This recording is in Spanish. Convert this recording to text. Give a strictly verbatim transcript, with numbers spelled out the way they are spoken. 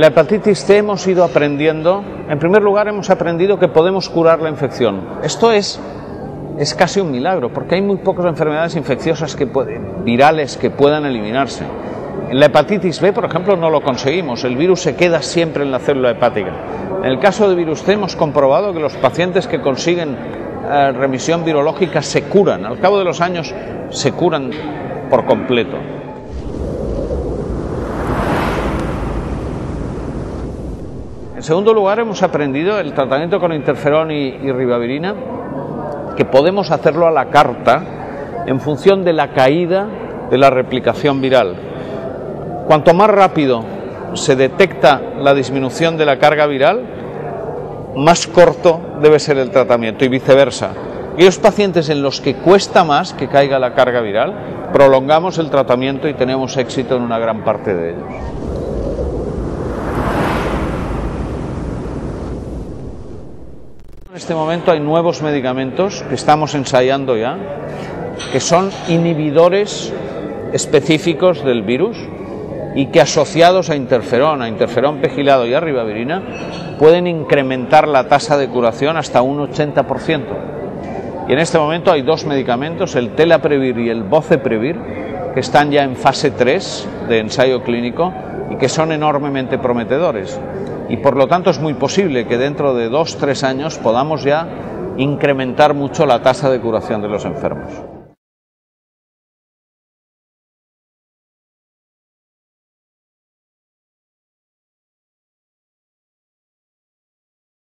En la hepatitis C hemos ido aprendiendo, en primer lugar hemos aprendido que podemos curar la infección. Esto es, es casi un milagro, porque hay muy pocas enfermedades infecciosas que pueden, virales que puedan eliminarse. En la hepatitis B, por ejemplo, no lo conseguimos, el virus se queda siempre en la célula hepática. En el caso de virus C hemos comprobado que los pacientes que consiguen eh, remisión virológica se curan, al cabo de los años se curan por completo. En segundo lugar, hemos aprendido el tratamiento con interferón y, y ribavirina, que podemos hacerlo a la carta en función de la caída de la replicación viral. Cuanto más rápido se detecta la disminución de la carga viral, más corto debe ser el tratamiento, y viceversa. Aquellos pacientes en los que cuesta más que caiga la carga viral, prolongamos el tratamiento y tenemos éxito en una gran parte de ellos. En este momento hay nuevos medicamentos que estamos ensayando ya, que son inhibidores específicos del virus y que asociados a interferón, a interferón pegilado y a ribavirina pueden incrementar la tasa de curación hasta un ochenta por ciento. Y en este momento hay dos medicamentos, el Telaprevir y el Boceprevir, que están ya en fase tres de ensayo clínico y que son enormemente prometedores. Y por lo tanto es muy posible que dentro de dos o tres años podamos ya incrementar mucho la tasa de curación de los enfermos.